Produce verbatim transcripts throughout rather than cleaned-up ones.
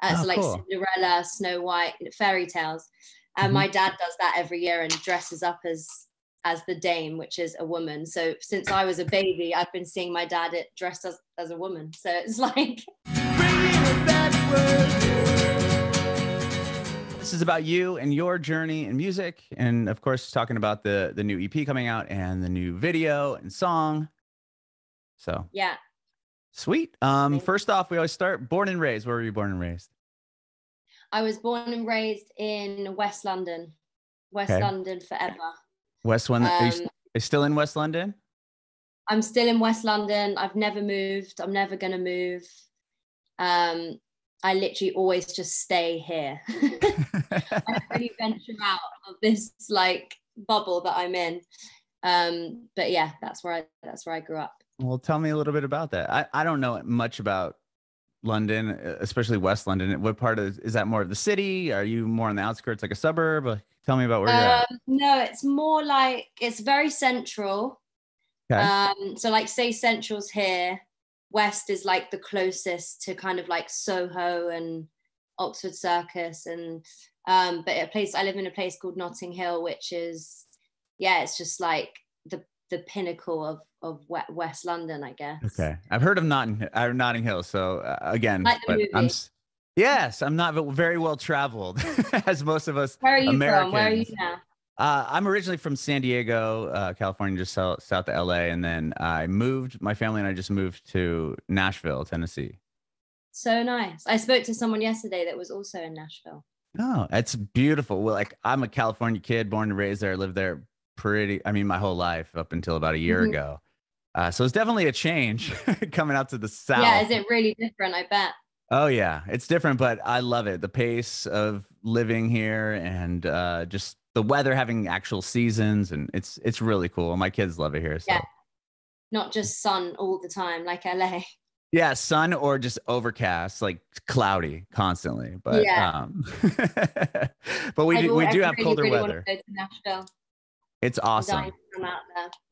Uh, oh, so like cool. Cinderella, Snow White, fairy tales. And mm-hmm. my dad does that every year and dresses up as as the dame, which is a woman. So since I was a baby, I've been seeing my dad it dressed as, as a woman. So it's like... This is about you and your journey in music. And of course, talking about the, the new E P coming out and the new video and song. So yeah. Sweet. Um, first off, we always start born and raised. Where were you born and raised? I was born and raised in West London. West okay. London forever. West London. Um, are, you, are you still in West London? I'm still in West London. I've never moved. I'm never going to move. Um, I literally always just stay here. I don't really venture out of this like bubble that I'm in. Um, but yeah, that's where I, that's where I grew up. Well, tell me a little bit about that. I, I don't know much about London, especially West London. What part of, is that more of the city? Are you more on the outskirts, like a suburb? Tell me about where um, you're at. No, it's more like, it's very central. Okay. Um, so like say central's here, West is like the closest to kind of like Soho and Oxford Circus. And, um, but a place, I live in a place called Notting Hill, which is, yeah, it's just like the, the pinnacle of of West London, I guess. Okay, I've heard of Notting, uh, Notting Hill. So uh, again, like but I'm, yes, I'm not very well traveled, as most of us. Where are you Americans. From? Where are you now? Uh, I'm originally from San Diego, uh, California, just south, south of L A, and then I moved. My family and I just moved to Nashville, Tennessee. So nice. I spoke to someone yesterday that was also in Nashville. Oh, that's beautiful. Well, like I'm a California kid, born and raised there. I lived there. Pretty, I mean, my whole life up until about a year mm-hmm. ago. Uh, so it's definitely a change coming out to the South. Yeah, is it really different? I bet. Oh, yeah, it's different, but I love it. The pace of living here and uh, just the weather having actual seasons. And it's it's really cool. My kids love it here. So. Yeah, not just sun all the time like L A. Yeah, sun or just overcast, like cloudy constantly. But yeah. um, but we do, we do have really, colder really weather. Want to go to Nashville. It's awesome.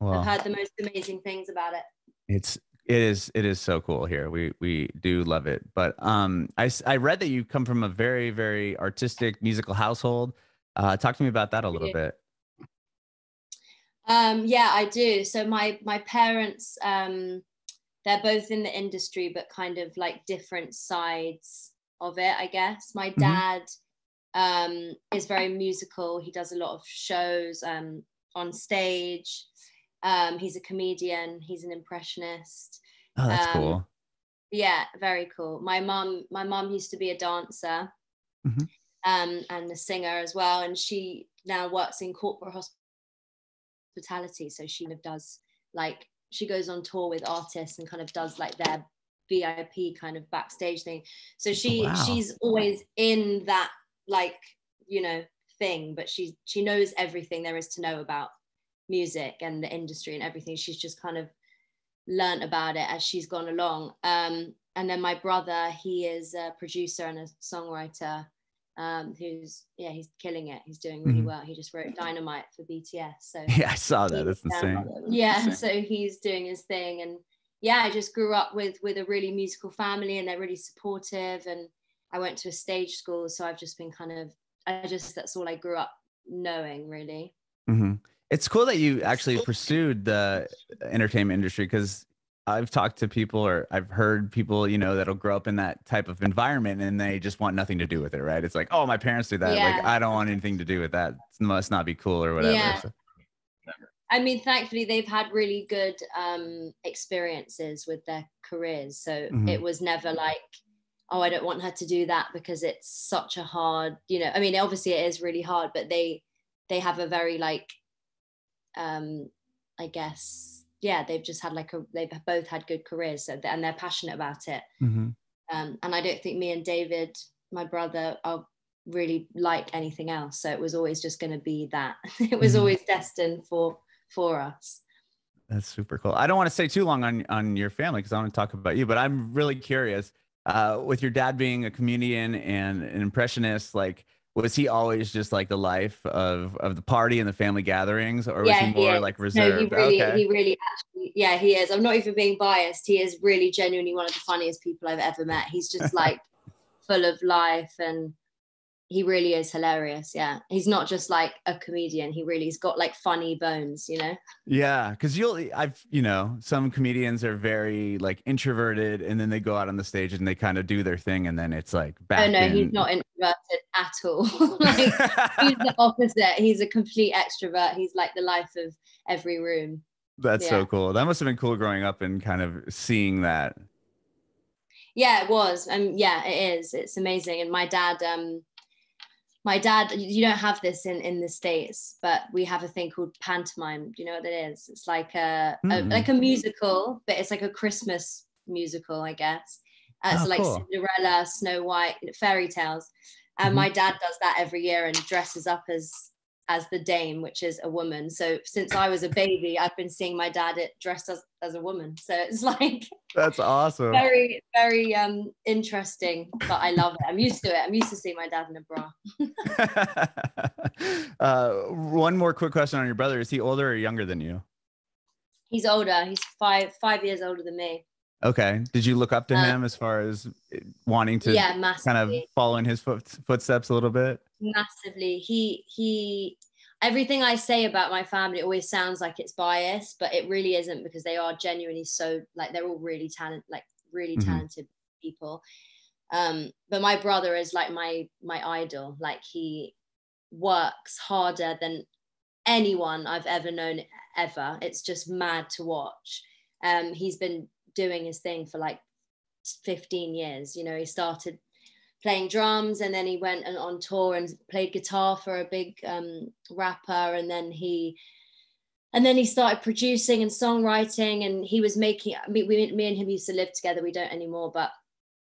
Well, I've heard the most amazing things about it. It's it is it is so cool here. We we do love it. But um, I I read that you come from a very very artistic musical household. Uh, talk to me about that a little bit. Um, yeah, I do. So my my parents, um, they're both in the industry, but kind of like different sides of it, I guess. My dad mm-hmm. um, is very musical. He does a lot of shows. Um, on stage. Um, he's a comedian. He's an impressionist. Oh, that's um, cool. Yeah, very cool. My mom, my mom used to be a dancer mm-hmm. um, and a singer as well. And she now works in corporate hospitality. So she kind of does like, she goes on tour with artists and kind of does like their V I P kind of backstage thing. So she, wow. she's always in that, like, you know, thing, but she she knows everything there is to know about music and the industry and everything. She's just kind of learned about it as she's gone along. Um, and then my brother, he is a producer and a songwriter um, who's yeah, he's killing it. He's doing really mm-hmm. well. He just wrote Dynamite for B T S. So yeah, I saw that. That's insane. Um, yeah, That's insane. So he's doing his thing, and yeah, I just grew up with with a really musical family, and they're really supportive. And I went to a stage school, so I've just been kind of I just, that's all I grew up knowing, really. Mm-hmm. It's cool that you actually pursued the entertainment industry, because I've talked to people or I've heard people, you know, that'll grow up in that type of environment and they just want nothing to do with it, right? It's like, oh, my parents do that. Yeah. Like, I don't want anything to do with that. It must not be cool or whatever. Yeah. So. I mean, thankfully, they've had really good um, experiences with their careers. So mm-hmm. it was never like, oh, I don't want her to do that because it's such a hard, you know, I mean, obviously it is really hard, but they, they have a very like, um, I guess, yeah, they've just had like a, they've both had good careers, so and they're passionate about it. Mm-hmm. Um, and I don't think me and David, my brother, are really like anything else. So it was always just going to be that. It was mm-hmm. always destined for, for us. That's super cool. I don't want to stay too long on, on your family because I want to talk about you, but I'm really curious. Uh, with your dad being a comedian and an impressionist, like, was he always just like the life of, of the party and the family gatherings, or was yeah, he more he like reserved? No, he really, okay. he really actually, yeah, he is. I'm not even being biased. He is really genuinely one of the funniest people I've ever met. He's just like full of life, and he really is hilarious. Yeah, he's not just like a comedian, he really's got like funny bones, you know. Yeah, because you'll I've you know some comedians are very like introverted, and then they go out on the stage and they kind of do their thing, and then it's like back. Oh no, in. He's not introverted at all. Like, he's the opposite. He's a complete extrovert. He's like the life of every room. That's yeah. so cool. That must have been cool growing up and kind of seeing that. Yeah, it was. Um, yeah, it is. It's amazing. And my dad. Um, My dad, you don't have this in, in the States, but we have a thing called pantomime. Do you know what it is? It's like a, mm. a like a musical, but it's like a Christmas musical, I guess. Uh, oh, it's like cool. Cinderella, Snow White, fairy tales. And mm-hmm. my dad does that every year and dresses up as as the dame, which is a woman. So since I was a baby, I've been seeing my dad it dressed as, as a woman. So it's like that's awesome. Very, very um interesting, but I love it. I'm used to it. I'm used to seeing my dad in a bra. uh, one more quick question on your brother. Is he older or younger than you? He's older. He's five five years older than me. Okay. Did you look up to um, him as far as wanting to yeah, kind of follow in his foot, footsteps a little bit? Massively. He, he, everything I say about my family always sounds like it's biased, but it really isn't, because they are genuinely so, like, they're all really talented, like really mm-hmm. talented people. Um, but my brother is like my, my idol. Like, he works harder than anyone I've ever known ever. It's just mad to watch. Um, he's been doing his thing for like fifteen years, you know. He started playing drums, and then he went and on tour and played guitar for a big um rapper, and then he and then he started producing and songwriting, and he was making I mean, we, me and him used to live together. We don't anymore, but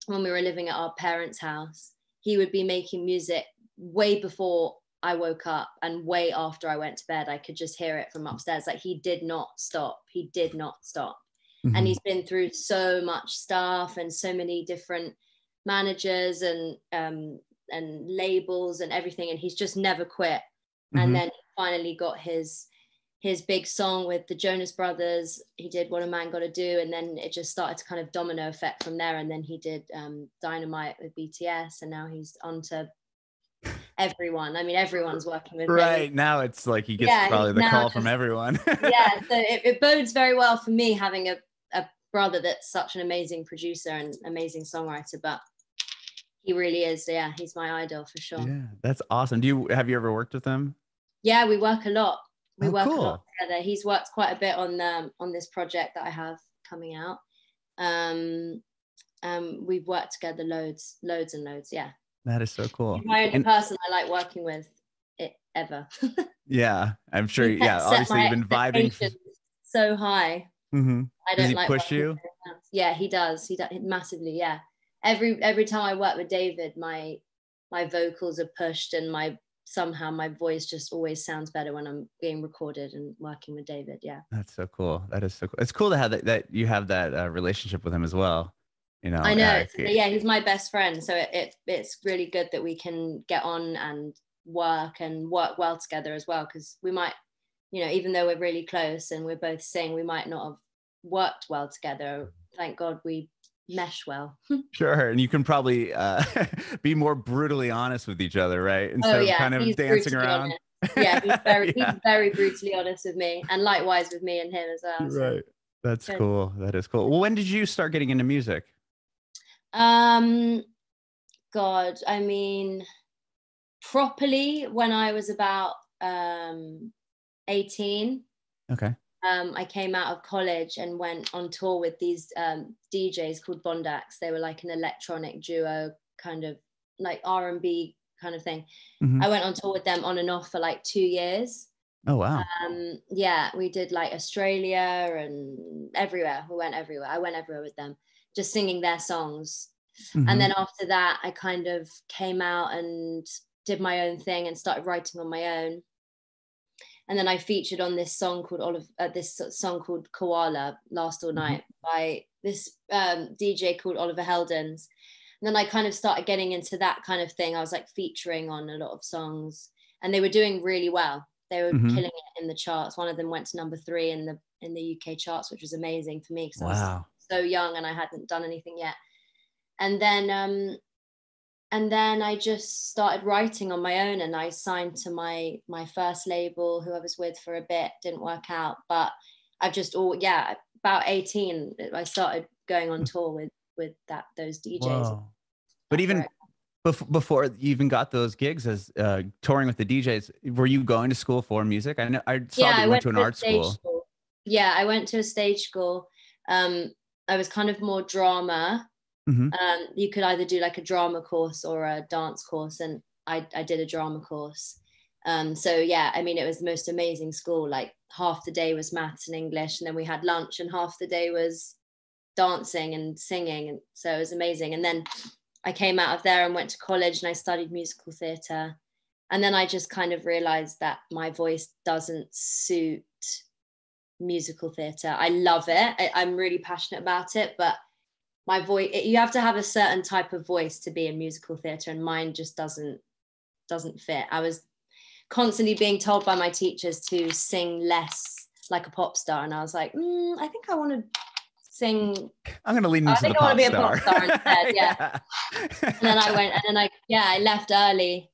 when we were living at our parents' house, he would be making music way before I woke up and way after I went to bed. I could just hear it from upstairs. Like, he did not stop. He did not stop. Mm-hmm. And he's been through so much stuff and so many different managers and um, and labels and everything, and he's just never quit. Mm-hmm. And then he finally got his his big song with the Jonas Brothers. He did What a Man Gotta Do, and then it just started to kind of domino effect from there. And then he did um, Dynamite with B T S, and now he's onto everyone. I mean, everyone's working with right me. Now it's like he gets yeah, probably the call just, from everyone. Yeah, so it, it bodes very well for me having a, a brother that's such an amazing producer and amazing songwriter, but he really is. Yeah, he's my idol for sure. Yeah, that's awesome. Do you have you ever worked with him? Yeah, we work a lot. We oh, work cool. a lot together. He's worked quite a bit on um on this project that I have coming out. Um, um, we've worked together loads, loads and loads. Yeah. That is so cool. He's my only and, person I like working with it ever. Yeah, I'm sure. Yeah, obviously you've been vibing so high. Mm-hmm. I don't does he like push you? Yeah, he does. He does massively. Yeah, every every time I work with David, my my vocals are pushed, and my somehow my voice just always sounds better when I'm being recorded and working with David. Yeah, that's so cool. That is so cool. It's cool to have that, that you have that uh, relationship with him as well. You know, I know. It's, yeah, he's my best friend, so it, it it's really good that we can get on and work and work well together as well, because we might, you know, even though we're really close and we're both saying we might not have worked well together, thank God we mesh well. Sure. And you can probably uh be more brutally honest with each other, right? Instead oh, yeah. of kind of he's dancing around honest. Yeah, he's very, yeah, he's very brutally honest with me, and likewise with me and him as well, so. Right, that's so cool. That is cool. Well, when did you start getting into music? Um, God, I mean, properly when I was about um eighteen. Okay. Um, I came out of college and went on tour with these um D Js called Bondax. They were like an electronic duo, kind of like R and B kind of thing. Mm-hmm. I went on tour with them on and off for like two years. Oh wow. Um, yeah, we did like Australia and everywhere. We went everywhere. I went everywhere with them, just singing their songs. Mm-hmm. And then after that, I kind of came out and did my own thing and started writing on my own. And then I featured on this song called Olive, uh, this song called Koala, Last All Night, mm-hmm. by this um, D J called Oliver Heldens. And then I kind of started getting into that kind of thing. I was like featuring on a lot of songs, and they were doing really well. They were mm-hmm. killing it in the charts. One of them went to number three in the in the U K charts, which was amazing for me. Wow. So young, and I hadn't done anything yet. And then um And then I just started writing on my own, and I signed to my my first label, who I was with for a bit, didn't work out. But I've just all, yeah, about eighteen, I started going on tour with with that those D Js. Wow. But even bef- before you even got those gigs as uh, touring with the D Js, were you going to school for music? I know I saw yeah, that you I went, went to an to art school. school. Yeah, I went to a stage school. Um, I was kind of more drama. Mm-hmm. Um, you could either do like a drama course or a dance course, and I, I did a drama course. Um, so yeah, I mean, it was the most amazing school. Like half the day was maths and English, and then we had lunch, and half the day was dancing and singing, and so it was amazing. And then I came out of there and went to college, and I studied musical theatre. And then I just kind of realized that my voice doesn't suit musical theatre. I love it. I, I'm really passionate about it, but my voice, you have to have a certain type of voice to be in musical theatre, and mine just doesn't doesn't fit. I was constantly being told by my teachers to sing less like a pop star, and I was like, mm, I think I want to sing. I'm going to lean into I think the I want to be a pop star instead. Yeah. yeah. And then I went, and then I yeah, I left early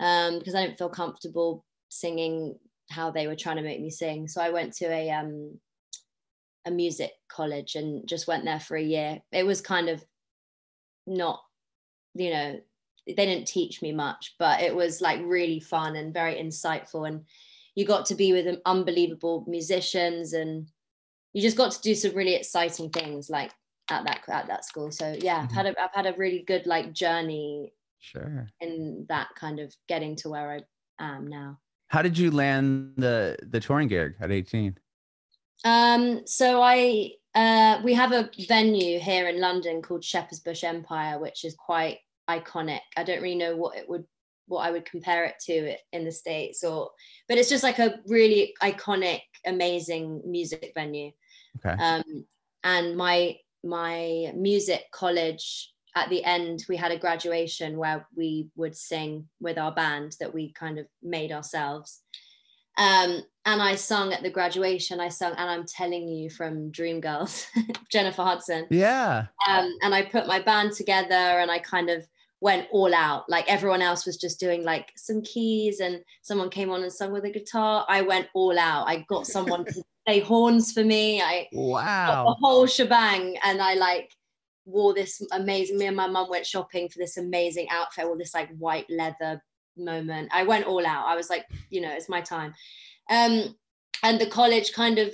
um, because I didn't feel comfortable singing how they were trying to make me sing. So I went to a um, a music college and just went there for a year. It was kind of not, you know, they didn't teach me much, but it was like really fun and very insightful. And you got to be with unbelievable musicians, and you just got to do some really exciting things like at that, at that school. So yeah, mm-hmm. I've had a, I've had a really good like journey sure. in that kind of getting to where I am now. How did you land the, the touring gig at eighteen? Um, so I, uh, we have a venue here in London called Shepherd's Bush Empire, which is quite iconic. I don't really know what it would, what I would compare it to in the States, or, but it's just like a really iconic, amazing music venue. Okay. Um, and my, my music college, at the end, we had a graduation where we would sing with our band that we kind of made ourselves. Um, and I sung at the graduation, I sung And I'm Telling You from Dreamgirls, Jennifer Hudson. Yeah. Um, and I put my band together, and I kind of went all out. Like everyone else was just doing like some keys, and someone came on and sung with a guitar. I went all out. I got someone to play horns for me. I wow. got the whole shebang, and I like wore this amazing, me and my mum went shopping for this amazing outfit, all this like white leather moment. I went all out. I was like, you know, it's my time. Um, and the college kind of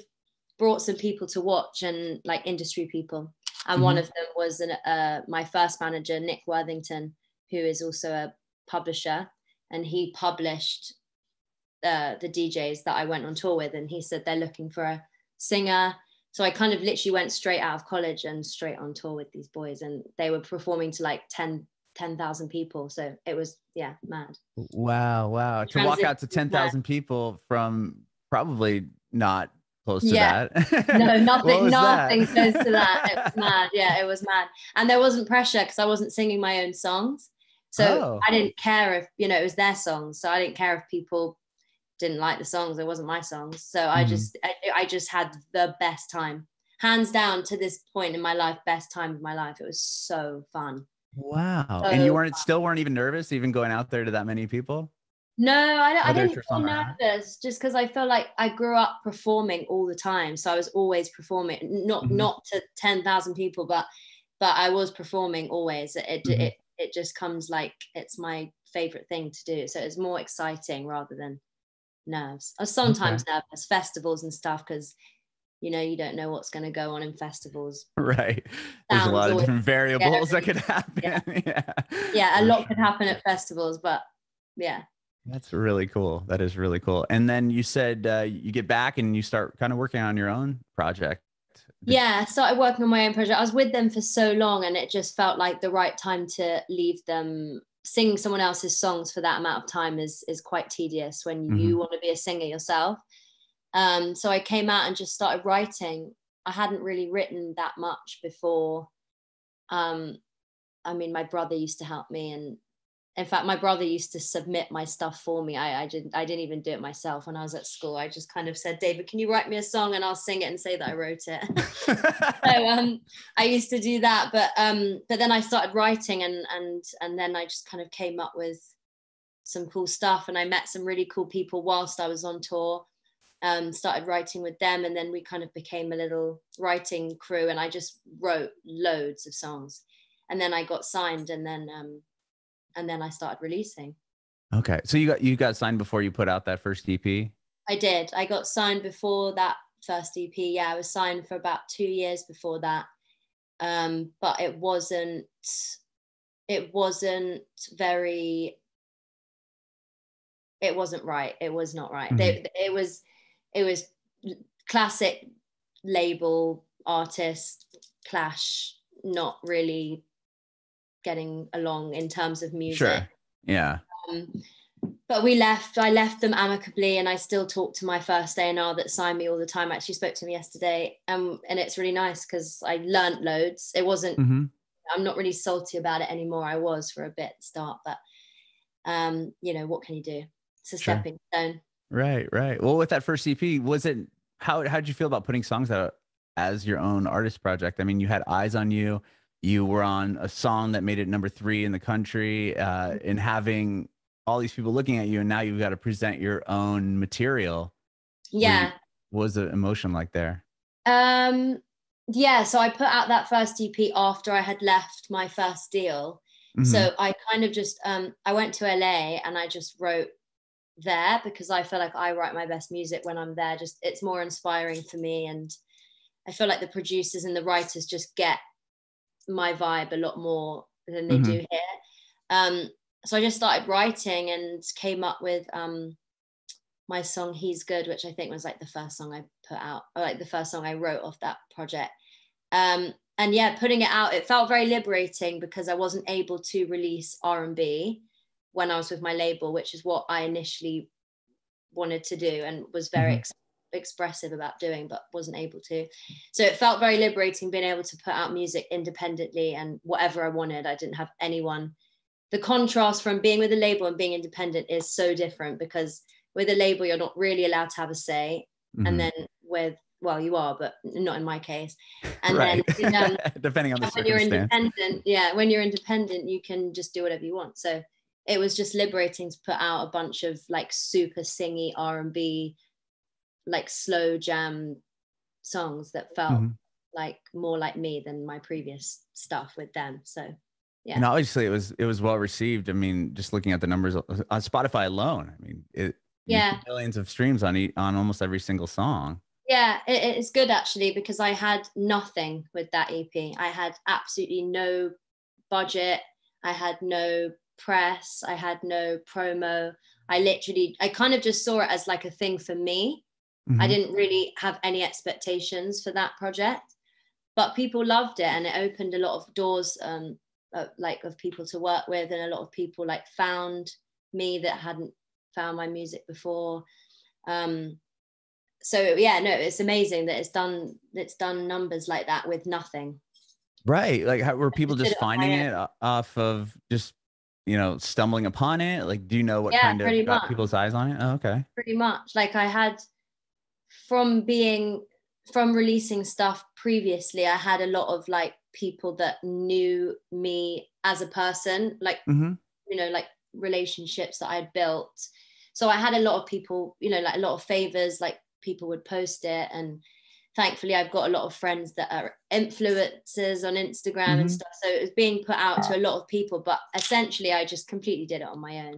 brought some people to watch, and like industry people. And mm-hmm. one of them was an, uh, my first manager, Nick Worthington, who is also a publisher. And he published uh, the D Js that I went on tour with. And he said, they're looking for a singer. So I kind of literally went straight out of college and straight on tour with these boys. And they were performing to like ten thousand people. So it was, yeah, mad. Wow, wow. To walk out to ten thousand people from probably not close to yeah. that. No, nothing, nothing that? close to that. It was mad. Yeah, it was mad. And there wasn't pressure because I wasn't singing my own songs. So oh. I didn't care if, you know, it was their songs. So I didn't care if people didn't like the songs. It wasn't my songs. So mm-hmm. I just, I, I just had the best time. Hands down to this point in my life, best time of my life. It was so fun. Wow. So and you weren't fun. still weren't even nervous even going out there to that many people? No, I, don't, I didn't feel nervous just because I felt like I grew up performing all the time. So I was always performing, not mm-hmm. not to ten thousand people, but but I was performing always. It, mm-hmm. it it just comes like it's my favorite thing to do. So it's more exciting rather than nerves. I was sometimes okay. nervous, festivals and stuff, because you know, you don't know what's going to go on in festivals. Right. There's Sounds a lot of different variables scary. that could happen. Yeah. yeah. yeah a lot sure. could happen at festivals, but yeah. That's really cool. That is really cool. And then you said uh, you get back and you start kind of working on your own project. Yeah. I started working on my own project. I was with them for so long, and it just felt like the right time to leave them. Singing someone else's songs for that amount of time is, is quite tedious when mm-hmm. you want to be a singer yourself. Um, so I came out and just started writing. I hadn't really written that much before. Um, I mean, my brother used to help me, and In fact, my brother used to submit my stuff for me. I, I didn't I didn't even do it myself when I was at school. I just kind of said, David, can you write me a song and I'll sing it and say that I wrote it. so um, I used to do that. But um, but then I started writing and and and then I just kind of came up with some cool stuff. And I met some really cool people whilst I was on tour. Um, started writing with them, and then we kind of became a little writing crew. And I just wrote loads of songs. And then I got signed, and then. Um, And then I started releasing. Okay. So you got you got signed before you put out that first E P? I did. I got signed before that first E P. Yeah, I was signed for about two years before that. Um, but it wasn't it wasn't very it wasn't right. It was not right. Mm-hmm. It, it was it was classic label artist clash, not really getting along in terms of music. Sure. Yeah. Um, but we left, I left them amicably, and I still talk to my first A and R that signed me all the time. I actually spoke to him yesterday, um, and it's really nice because I learned loads. It wasn't, mm-hmm. I'm not really salty about it anymore. I was for a bit at the start, but um, you know, what can you do? It's a sure. stepping stone. Right, right. Well, with that first E P, was it, how how'd you feel about putting songs out as your own artist project? I mean, you had eyes on you. You were on a song that made it number three in the country, uh, and having all these people looking at you, and now you've got to present your own material. Yeah. What was the emotion like there? Um, yeah. So I put out that first E P after I had left my first deal. Mm-hmm. So I kind of just, um, I went to L A and I just wrote there because I feel like I write my best music when I'm there. Just, it's more inspiring for me. And I feel like the producers and the writers just get my vibe a lot more than they mm-hmm. do here. Um, so I just started writing and came up with um, my song He's Good, which I think was like the first song I put out, or like the first song I wrote off that project. Um, and yeah, putting it out, it felt very liberating because I wasn't able to release R and B when I was with my label, which is what I initially wanted to do and was very mm-hmm. excited. expressive about doing, but wasn't able to. So it felt very liberating being able to put out music independently and whatever I wanted. I didn't have anyone. The contrast from being with a label and being independent is so different, because with a label you're not really allowed to have a say, mm-hmm. and then with, well, you are, but not in my case. And right. then you know, depending on the when you're independent, yeah, when you're independent you can just do whatever you want. So it was just liberating to put out a bunch of like super singy R and B, like slow jam songs that felt mm-hmm. like more like me than my previous stuff with them. So yeah, and obviously it was it was well received. I mean, just looking at the numbers on Spotify alone, I mean, it yeah millions of streams on on almost every single song. Yeah, it, it's good actually, because I had nothing with that E P. I had absolutely no budget, I had no press, I had no promo. I literally I kind of just saw it as like a thing for me. Mm-hmm. I didn't really have any expectations for that project, but people loved it, and it opened a lot of doors, um, uh, like of people to work with, and a lot of people like found me that hadn't found my music before. Um, so yeah, no, it's amazing that it's done. It's done numbers like that with nothing. Right, like how, were people just finding it off of just, you know, stumbling upon it? Like, do you know what yeah, kind of got people's eyes on it? Oh, okay, pretty much. Like I had. From being, from releasing stuff previously, I had a lot of like people that knew me as a person, like, mm-hmm. you know, like relationships that I'd built. So I had a lot of people, you know, like a lot of favors, like people would post it. And thankfully I've got a lot of friends that are influencers on Instagram mm-hmm. and stuff. So it was being put out to a lot of people, but essentially I just completely did it on my own.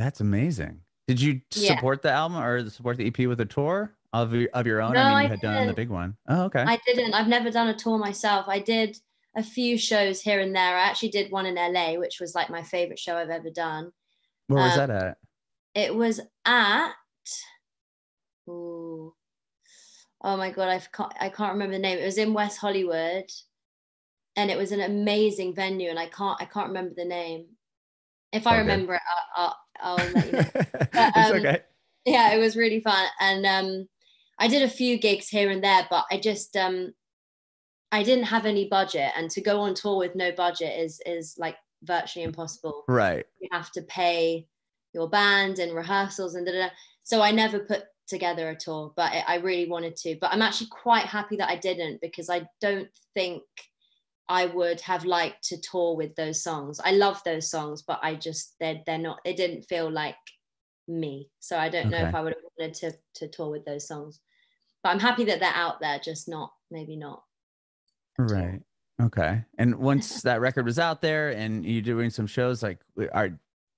That's amazing. Did you support yeah. the album or support the E P with a tour? Of your, of your own? No, I mean, you I had didn't. done the big one. Oh, okay. I didn't. I've never done a tour myself. I did a few shows here and there. I actually did one in L A, which was like my favorite show I've ever done. Where um, was that at? It was at, ooh, oh my God, I can't, I can't remember the name. It was in West Hollywood, and it was an amazing venue, and I can't, I can't remember the name. If I okay. remember it, I'll, I'll, I'll let you know. But, um, it's okay. Yeah, it was really fun, and um, I did a few gigs here and there, but I just, um, I didn't have any budget, and to go on tour with no budget is, is like virtually impossible. Right. You have to pay your band and rehearsals and da, da, da. So I never put together at all, but it, I really wanted to. But I'm actually quite happy that I didn't, because I don't think I would have liked to tour with those songs. I love those songs, but I just, they're, they're not, it didn't feel like me. So I don't okay. know if I would have wanted to, to tour with those songs. But I'm happy that they're out there, just not, maybe not. Right. Okay. And once that record was out there and you're doing some shows, like, are,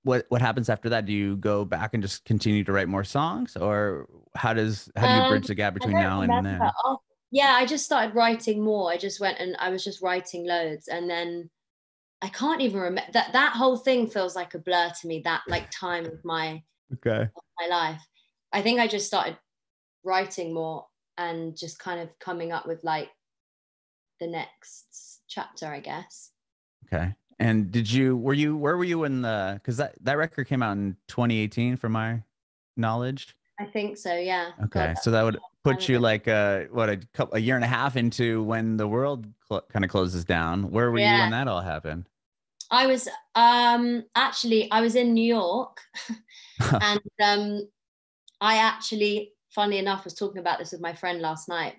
what what happens after that? Do you go back and just continue to write more songs, or how does, how do you um, bridge the gap between now and then? Oh, yeah, I just started writing more. I just went and I was just writing loads. And then I can't even remember, that, that whole thing feels like a blur to me, that like time of my, okay. of my life. I think I just started writing more and just kind of coming up with like the next chapter, I guess. Okay. And did you, were you, where were you in the, because that, that record came out in twenty eighteen from my knowledge? I think so, yeah. Okay, God, so that would put you like, a, what, a, couple, a year and a half into when the world cl- kind of closes down. Where were yeah. you when that all happened? I was, um, actually, I was in New York. And um, I actually, funnily enough, was talking about this with my friend last night.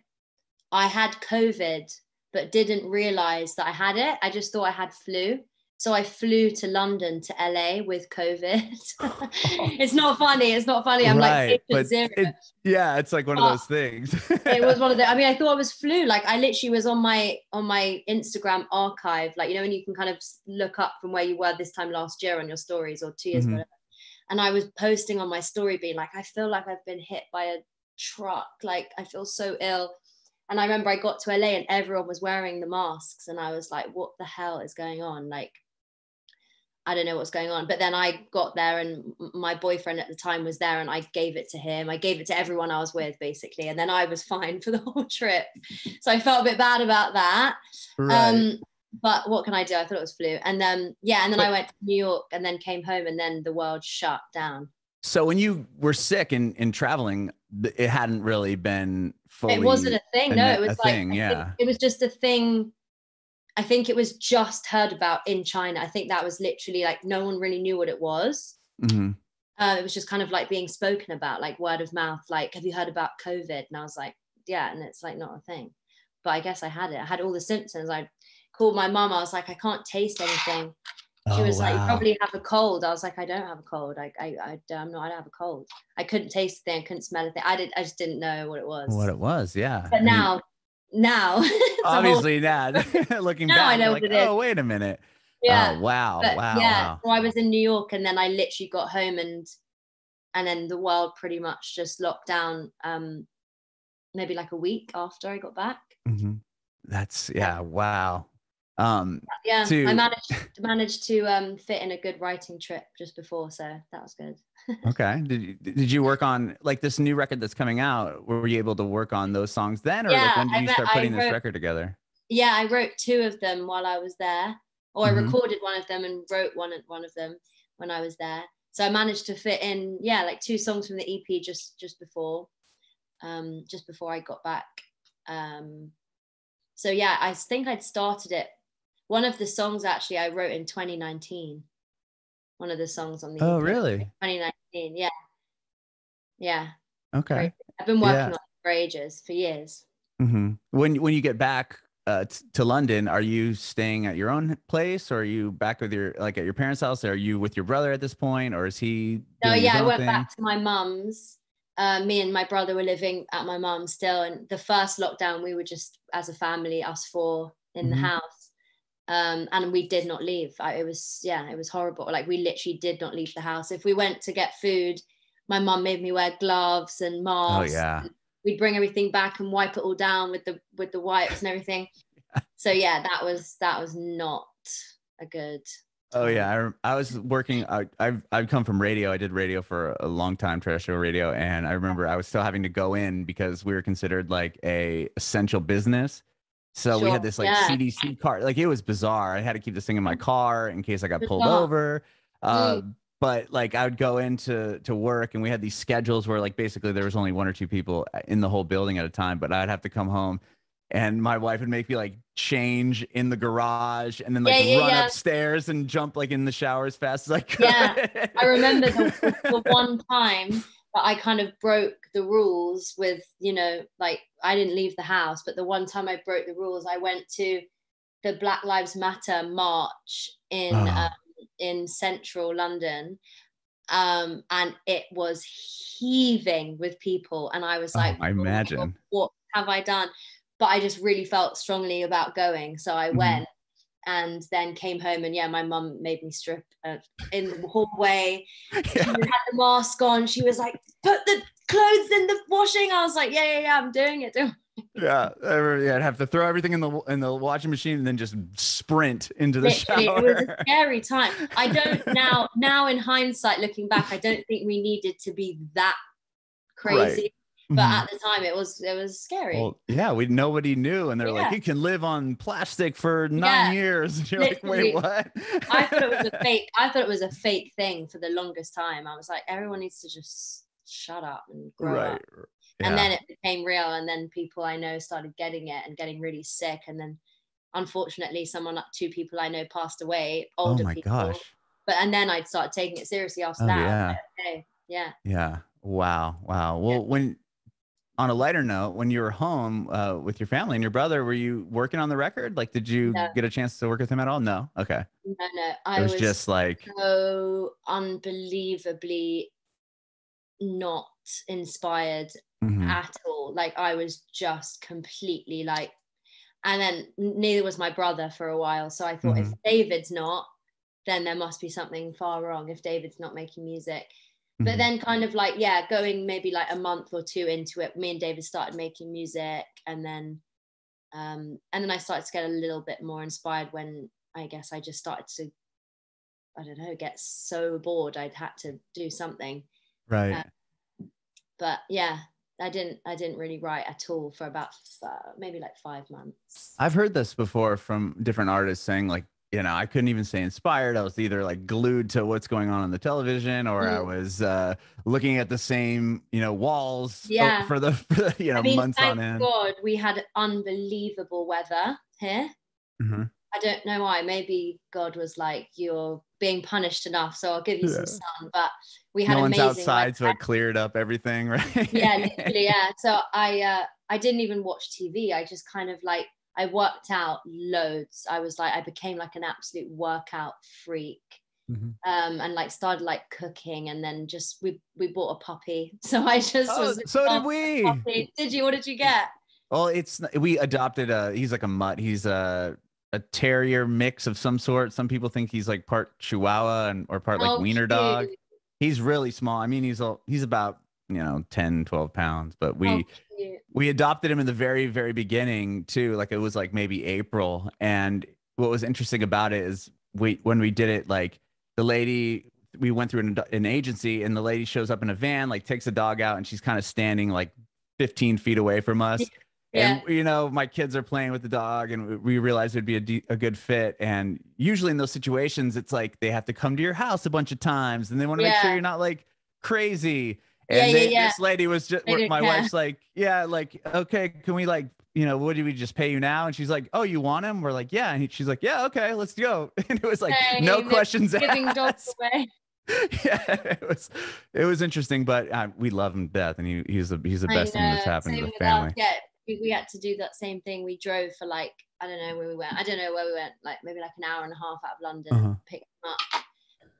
I had COVID, but didn't realize that I had it. I just thought I had flu. So I flew to London, to L A with COVID. It's not funny. It's not funny. I'm right, like, but zero. It, yeah, it's like one but of those things. It was one of the, I mean, I thought it was flu. Like I literally was on my, on my Instagram archive, like, you know, and you can kind of look up from where you were this time last year on your stories or two years, mm-hmm. whatever. And I was posting on my story being like, I feel like I've been hit by a truck. Like I feel so ill. And I remember I got to L A and everyone was wearing the masks. And I was like, what the hell is going on? Like, I don't know what's going on. But then I got there and my boyfriend at the time was there and I gave it to him. I gave it to everyone I was with, basically. And then I was fine for the whole trip. So I felt a bit bad about that. Right. Um, but what can I do? I thought it was flu. And then, yeah, and then but- I went to New York and then came home and then the world shut down. So when you were sick and, and traveling, it hadn't really been fully. It wasn't a thing. No, it was like, thing, yeah. it was just a thing. I think it was just heard about in China. I think that was literally like, no one really knew what it was. Mm-hmm. Uh, it was just kind of like being spoken about, like word of mouth, like, have you heard about COVID? And I was like, yeah. And it's like, not a thing, but I guess I had it. I had all the symptoms. I called my mom. I was like, I can't taste anything. She was oh, wow. like, you probably have a cold. I was like, I don't have a cold. I, I, I, I'm not, I don't have a cold. I couldn't taste the thing. I couldn't smell the thing. I did. I just didn't know what it was. What it was, yeah. But I now, mean, now. Obviously whole... now, looking now back, I know what like, it is. Oh, wait a minute. Yeah. Oh, wow, but, wow, yeah. Wow. So I was in New York and then I literally got home and, and then the world pretty much just locked down um, maybe like a week after I got back. Mm-hmm. That's, yeah, yeah. Wow. um yeah to... I managed managed to um fit in a good writing trip just before, so that was good. Okay. Did you did you work on like this new record that's coming out? Were you able to work on those songs then, or yeah, like when did I you start putting wrote, this record together? Yeah, I wrote two of them while I was there, or mm-hmm. I recorded one of them and wrote one one of them when I was there, so I managed to fit in yeah like two songs from the E P just just before um just before I got back. Um so yeah, I think I'd started it. One of the songs actually I wrote in twenty nineteen. One of the songs on the oh, E P. Really? twenty nineteen, yeah. Yeah. Okay. I've been working yeah. on it for ages, for years. Mm-hmm. When when you get back uh, t- to London, are you staying at your own place, or are you back with your like at your parents' house? Or are you with your brother at this point, or is he? No, doing yeah, his own I went thing? Back to my mum's. Uh, me and my brother were living at my mum's still, and the first lockdown we were just as a family, us four in mm-hmm. the house. Um, and we did not leave. I, it was, yeah, it was horrible. Like we literally did not leave the house. If we went to get food, my mum made me wear gloves and masks. Oh, yeah. And we'd bring everything back and wipe it all down with the, with the wipes and everything. yeah. So yeah, that was, that was not a good. Oh yeah. I, I was working, I, I've, I've come from radio. I did radio for a long time, terrestrial radio. And I remember I was still having to go in because we were considered like a essential business. So sure, we had this like yeah. C D C card, like it was bizarre. I had to keep this thing in my car in case I got pulled bizarre. over. Uh, mm. But like I would go into to work and we had these schedules where like basically there was only one or two people in the whole building at a time, but I'd have to come home And my wife would make me like change in the garage and then like yeah, yeah, run yeah. upstairs and jump like in the shower as fast as I could. Yeah, I remember the, the one time that I kind of broke the rules with, you know, like I didn't leave the house, but the one time I broke the rules, I went to the Black Lives Matter march in oh. um, in central London. Um, and it was heaving with people. And I was like, oh, I imagine. Oh, what have I done? But I just really felt strongly about going. So I went and then came home and yeah, my mum made me strip uh, in the hallway. Yeah. She had the mask on. She was like, put the clothes in the washing. I was like, yeah, yeah, yeah, I'm doing it. Doing it. Yeah, I'd have to throw everything in the in the washing machine and then just sprint into the Literally, shower. It was a scary time. I don't now, now in hindsight, looking back, I don't think we needed to be that crazy. Right. But at the time, it was it was scary. Well, yeah, we nobody knew, and they're yeah. like, "You can live on plastic for nine yeah. years." And you're Literally. like, "Wait, what?" I thought it was a fake. I thought it was a fake thing for the longest time. I was like, "Everyone needs to just shut up and grow right. up." Yeah. And then it became real, and then people I know started getting it and getting really sick, and then unfortunately, someone two people I know passed away. Older oh my people. gosh! But and then I'd start taking it seriously after oh, that. Yeah. Like, okay, yeah. Yeah. Wow. Wow. Well, yeah. when. On a lighter note, when you were home uh, with your family and your brother, were you working on the record? Like, did you no. get a chance to work with him at all? No. Okay. No, no. I it was, was just like so unbelievably not inspired mm-hmm. at all. Like, I was just completely like, and then neither was my brother for a while. So I thought, mm-hmm. if David's not, then there must be something far wrong. If David's not making music. But then kind of like, yeah, going maybe like a month or two into it, me and David started making music. And then um, and then I started to get a little bit more inspired when I guess I just started to, I don't know, get so bored. I'd had to do something. Right. Uh, but yeah, I didn't I didn't really write at all for about uh, maybe like five months. I've heard this before from different artists saying like, you know, I couldn't even say inspired. I was either like glued to what's going on on the television or mm. I was uh, looking at the same, you know, walls yeah. for, the, for the, you know, I mean, months on end. Thank God we had unbelievable weather here. Mm-hmm. I don't know why. Maybe God was like, you're being punished enough, so I'll give you yeah. some sun. But we had no amazing one's outside, weather. So it cleared up everything, right? Yeah, literally, yeah. So I, uh, I didn't even watch T V. I just kind of like, I worked out loads. I was like, I became like an absolute workout freak, mm-hmm. um, and like started like cooking, and then just we we bought a puppy. So I just oh, was. So did we? Did you? What did you get? Well, it's we adopted a. He's like a mutt. He's a a terrier mix of some sort. Some people think he's like part Chihuahua and or part like oh, wiener dog. Cute. He's really small. I mean, he's a, he's about, you know, ten, twelve pounds, but we. Oh. We adopted him in the very, very beginning too. Like it was like maybe April. And what was interesting about it is we, when we did it, like the lady, we went through an, an agency and the lady shows up in a van, like takes a dog out and she's kind of standing like fifteen feet away from us. Yeah. And, you know, my kids are playing with the dog and we realized it'd be a, de a good fit. And usually in those situations, it's like, they have to come to your house a bunch of times and they want to yeah. make sure you're not like crazy. And yeah, they, yeah, yeah. this lady was just, my care. wife's like, yeah, like, okay, can we like, you know, what do we just pay you now? And she's like, oh, you want him? We're like, yeah. And he, she's like, yeah, okay, let's go. And it was like, hey, no questions giving asked. Dogs away. Yeah, it was, it was interesting, but uh, we love him to death. And he, he's the, he's the best thing that's happened to the family. Us, yeah, we, we had to do that same thing. We drove for like, I don't know where we went. I don't know where we went, like maybe like an hour and a half out of London, uh-huh. pick him up.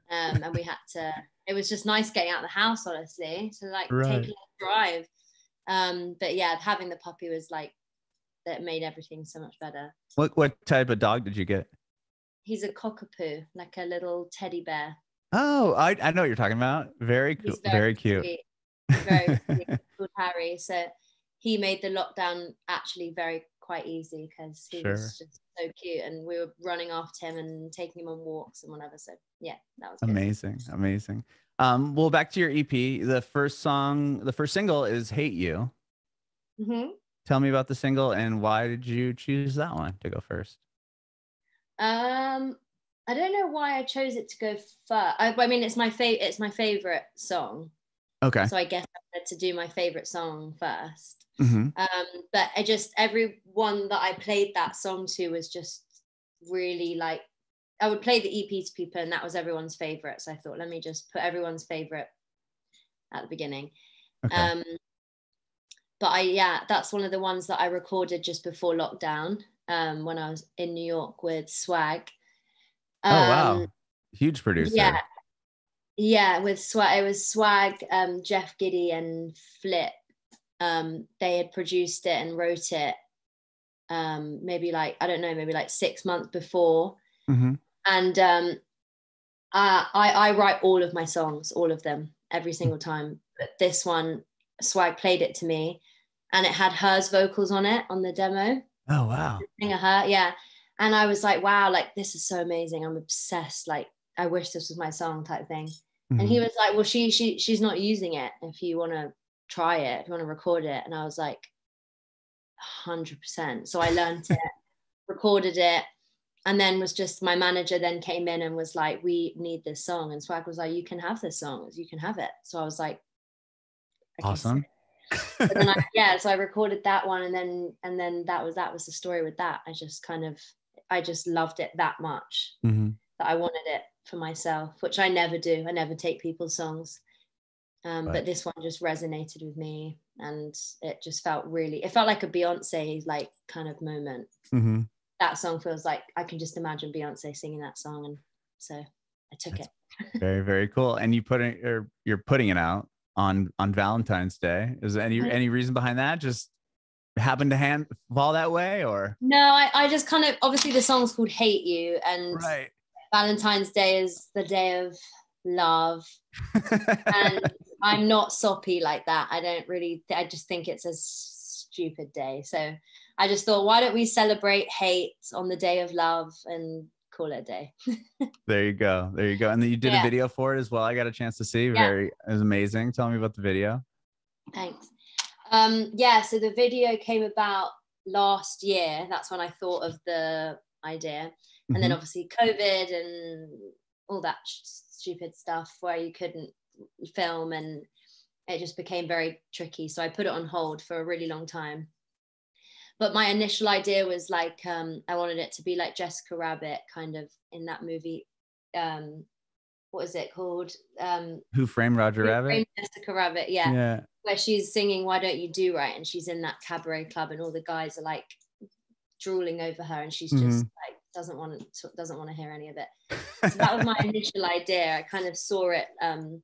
Um, and we had to, it was just nice getting out of the house, honestly, to like right. take a little drive. Um, but yeah, having the puppy was like, that made everything so much better. What, what type of dog did you get? He's a cockapoo, like a little teddy bear. Oh, I, I know what you're talking about. Very cool. Very, very cute. Sweet. Very cute. Called Harry. So he made the lockdown actually very quite easy because he sure. was just so cute and we were running after him and taking him on walks and whatever, so yeah, that was good. Amazing, amazing. Um well, back to your E P, the first song the first single is Hate You. Mm-hmm. Tell me about the single and why did you choose that one to go first? um I don't know why I chose it to go first. I, I mean, it's my favorite it's my favorite song, Okay. So I guess I had to do my favorite song first. Mm-hmm. Um, but I just, everyone that I played that song to was just really like, I would play the E P to people and that was everyone's favorite. So I thought, let me just put everyone's favorite at the beginning. Okay. Um, but I, yeah, that's one of the ones that I recorded just before lockdown, um, when I was in New York with Swag. Um, oh, wow. Huge producer. Yeah. Yeah, with Swag, it was Swag, um, Jeff Giddy and Flip. Um, they had produced it and wrote it um, maybe like, I don't know, maybe like six months before. Mm-hmm. And um, I, I, I write all of my songs, all of them, every single time. But this one, Swag played it to me and it had hers vocals on it, on the demo. Oh, wow. Singer her, yeah. And I was like, wow, like, this is so amazing. I'm obsessed. Like, I wish this was my song type thing. Mm-hmm. And he was like, well, she she she's not using it if you want to try it, if you want to record it. And I was like, one hundred percent. So I learned it, recorded it, and then was just, my manager then came in and was like, we need this song. And Swag was like, you can have this song, you can have it. So I was like, I awesome. But then I, yeah, so I recorded that one, and then and then that was that was the story with that. I just kind of, I just loved it that much mm-hmm. that I wanted it for myself, which I never do. I never take people's songs. Um, right. But this one just resonated with me, and it just felt really, it felt like a Beyonce like kind of moment. Mm-hmm. That song feels like, I can just imagine Beyonce singing that song. And so I took That's it. Very, very cool. And you put it, or you're putting it out on, on Valentine's Day. Is there any, I, any reason behind that? Just happened to hand fall that way, or? No, I, I just kind of, obviously the song's called Hate You, and right. Valentine's Day is the day of love, and I'm not soppy like that. I don't really th- I just think it's a stupid day, so I just thought, why don't we celebrate hate on the day of love and call it a day? There you go, there you go. And then you did yeah. a video for it as well. I got a chance to see. Very yeah. It was amazing. Tell me about the video. Thanks. Um yeah, so the video came about last year. That's when I thought of the idea. And then obviously COVID and all that sh- stupid stuff where you couldn't film, and it just became very tricky. So I put it on hold for a really long time. But my initial idea was like, um, I wanted it to be like Jessica Rabbit kind of in that movie. Um, what is it called? Um, Who Framed Roger Who Rabbit? Framed Jessica Rabbit, yeah. yeah. Where she's singing, Why Don't You Do Right? And she's in that cabaret club and all the guys are like drooling over her, and she's just mm-hmm. like, doesn't want to doesn't want to hear any of it. So that was my initial idea. I kind of saw it um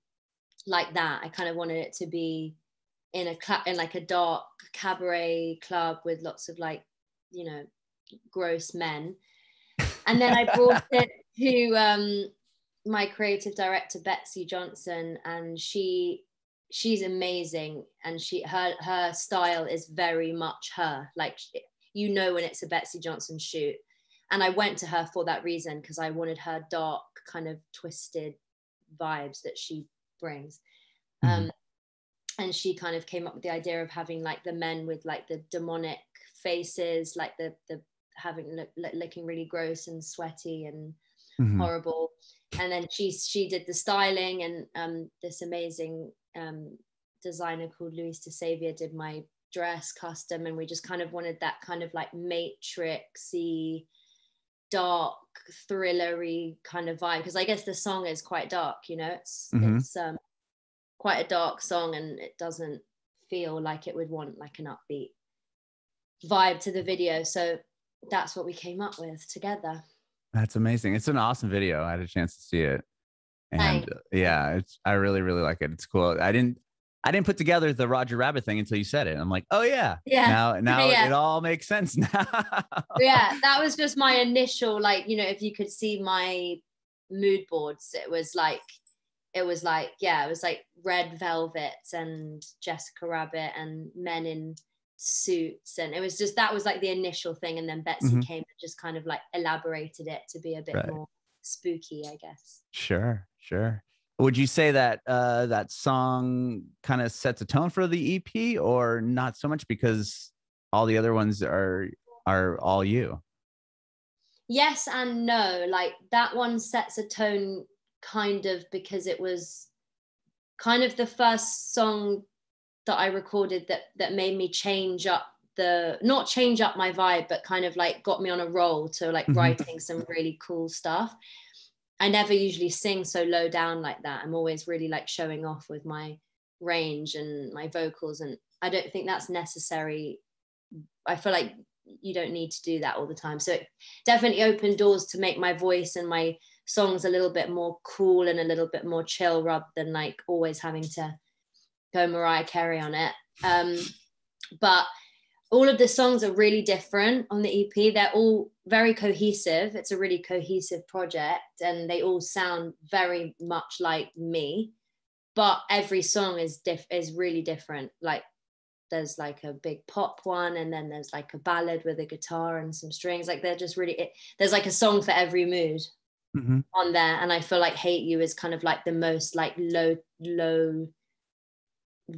like that. I kind of wanted it to be in a cl- in like a dark cabaret club with lots of like, you know, gross men. And then I brought it to um my creative director Betsy Johnson, and she she's amazing, and she her her style is very much her, like, you know, when it's a Betsy Johnson shoot. And I went to her for that reason, because I wanted her dark, kind of twisted vibes that she brings. Mm-hmm. Um, and she kind of came up with the idea of having like the men with like the demonic faces, like the the having look, look, looking really gross and sweaty and mm-hmm. horrible. And then she she did the styling, and um, this amazing um, designer called Luis de Savia did my dress custom, and we just kind of wanted that kind of like matrixy, dark, thrillery kind of vibe, because I guess the song is quite dark, you know. It's mm-hmm. it's um, quite a dark song, and it doesn't feel like it would want like an upbeat vibe to the video. So that's what we came up with together. That's amazing. It's an awesome video. I had a chance to see it, and uh, yeah, it's I really really like it. It's cool. I didn't I didn't put together the Roger Rabbit thing until you said it. I'm like, oh yeah, yeah. Now, now yeah. it all makes sense now. Yeah, that was just my initial, like, you know, if you could see my mood boards, it was like, it was like, yeah, it was like red velvet and Jessica Rabbit and men in suits, and it was just, that was like the initial thing, and then Betsy mm-hmm. came and just kind of like elaborated it to be a bit right. more spooky, I guess. Sure, sure. Would you say that uh, that song kind of sets a tone for the E P, or not so much, because all the other ones are are all you? Yes and no. Like, that one sets a tone kind of, because it was kind of the first song that I recorded that that made me change up the, not change up my vibe, but kind of like got me on a roll to like writing some really cool stuff. I never usually sing so low down like that. I'm always really like showing off with my range and my vocals, and I don't think that's necessary. I feel like you don't need to do that all the time. So it definitely opened doors to make my voice and my songs a little bit more cool and a little bit more chill, rather than like always having to go Mariah Carey on it. Um, but all of the songs are really different on the E P. They're all very cohesive. It's a really cohesive project, and they all sound very much like me, but every song is diff is really different. Like there's like a big pop one, and then there's like a ballad with a guitar and some strings. Like they're just really, it, there's like a song for every mood. Mm-hmm. On there. And I feel like Hate You is kind of like the most like low, low,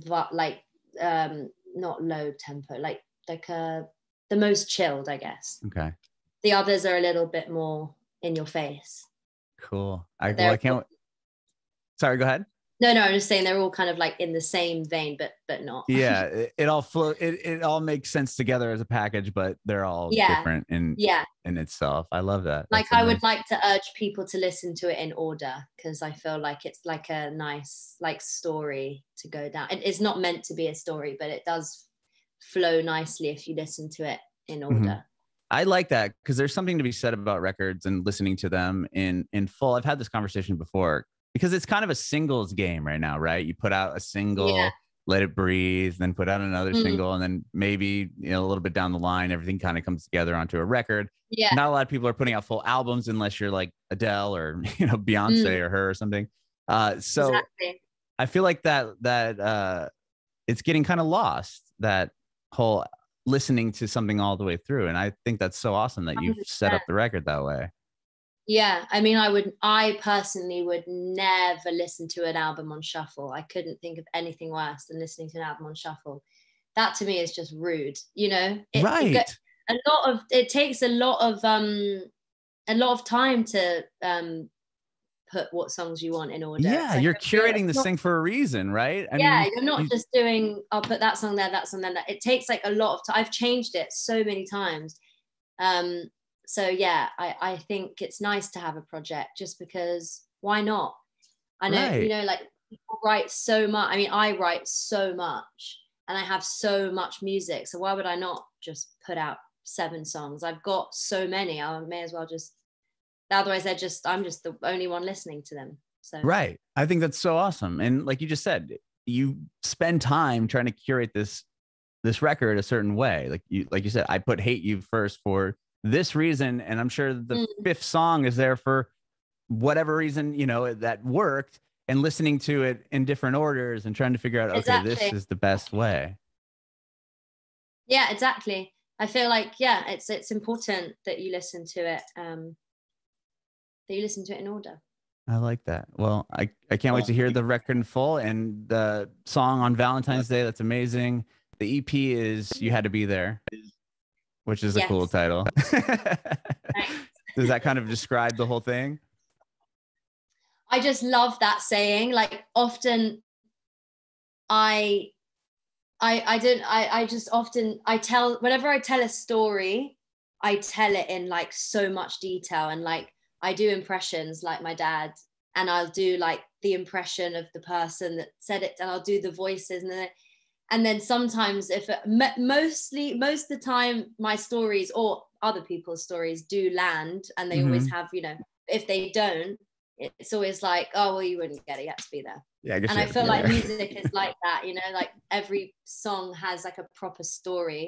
but like um not low tempo, like like uh the most chilled, I guess. Okay. The others are a little bit more in your face. Cool. I, well, I can't. Sorry, go ahead. No, no, I'm just saying they're all kind of like in the same vein, but but not. Yeah, it, it all flow. It it all makes sense together as a package, but they're all yeah. different in yeah in itself. I love that. Like I would like to urge people to listen to it in order, because I feel like it's like a nice like story to go down. It, it's not meant to be a story, but it does flow nicely if you listen to it in order. Mm-hmm. I like that, because there's something to be said about records and listening to them in in full. I've had this conversation before, because it's kind of a singles game right now, right? You put out a single, yeah. let it breathe, then put out another mm. single, and then maybe, you know, a little bit down the line, everything kind of comes together onto a record. Yeah. Not a lot of people are putting out full albums unless you're like Adele or, you know, Beyonce mm. or her or something. Uh, so exactly. I feel like that that uh, it's getting kind of lost, that whole listening to something all the way through. And I think that's so awesome that you've set up the record that way. Yeah, I mean, I would, I personally would never listen to an album on shuffle. I couldn't think of anything worse than listening to an album on shuffle. That to me is just rude, you know? It, right. It gets, a lot of, it takes a lot of, um, a lot of time to um, put what songs you want in order. Yeah, like you're curating this thing for a reason, right? I yeah, mean, you're not you, just doing, I'll put that song there, that song there. That. It takes like a lot of time. I've changed it so many times. Um, So yeah, I, I think it's nice to have a project, just because why not? I know, right. you know, like people write so much. I mean, I write so much and I have so much music. So why would I not just put out seven songs? I've got so many. I may as well just, otherwise they're just, I'm just the only one listening to them. So right. I think that's so awesome. And like you just said, you spend time trying to curate this, this record a certain way. Like you, like you said, I put Hate You first for this reason, and I'm sure the mm. fifth song is there for whatever reason, you know, that worked, and listening to it in different orders and trying to figure out, exactly. okay, this is the best way. Yeah, exactly. I feel like, yeah, it's, it's important that you listen to it, um, that you listen to it in order. I like that. Well, I, I can't wait to hear the record in full, and the song on Valentine's Day. That's amazing. The E P is You Had To Be There, which is a yes. cool title. Does that kind of describe the whole thing? I just love that saying. Like often I, I, I don't, I, I just often, I tell, whenever I tell a story, I tell it in like so much detail. And like, I do impressions like my dad, and I'll do like the impression of the person that said it, and I'll do the voices, and then And then sometimes if it, mostly, most of the time my stories or other people's stories do land, and they mm-hmm. always have, you know, if they don't, it's always like, oh, well, you wouldn't get it, you have to be there. Yeah, I guess. And I feel like music is like that, you know, like every song has like a proper story,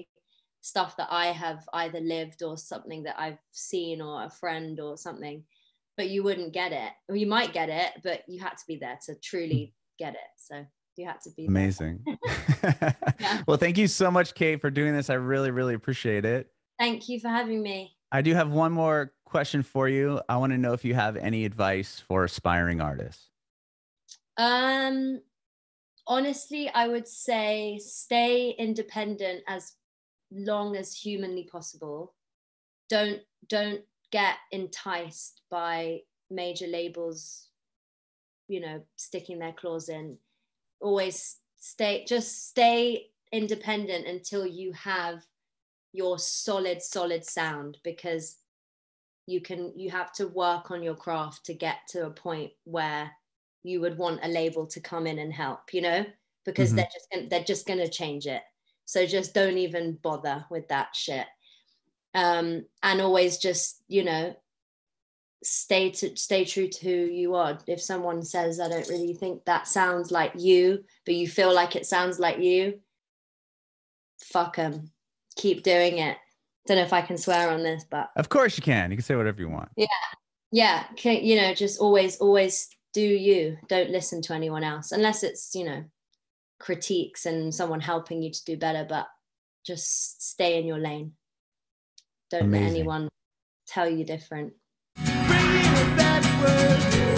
stuff that I have either lived or something that I've seen or a friend or something, but you wouldn't get it. Or you might get it, but you had to be there to truly get it, so. You had to be amazing. yeah. Well, thank you so much, Kate, for doing this. I really, really appreciate it. Thank you for having me. I do have one more question for you. I want to know if you have any advice for aspiring artists. Um, honestly, I would say stay independent as long as humanly possible. Don't, don't get enticed by major labels, you know, sticking their claws in. always stay, just stay independent until you have your solid, solid sound, because you can, you have to work on your craft to get to a point where you would want a label to come in and help, you know, because mm-hmm. they're just gonna, they're just going to change it. So just don't even bother with that shit. Um, and always just, you know, stay to stay true to who you are. If someone says, I don't really think that sounds like you, but you feel like it sounds like you, fuck them. Keep doing it. Don't know if I can swear on this, but of course you can. You can say whatever you want. Yeah. Yeah. Can, you know, just always, always do you. Don't listen to anyone else unless it's, you know, critiques and someone helping you to do better, but just stay in your lane. Don't Amazing. Let anyone tell you different. Bringing it backwards.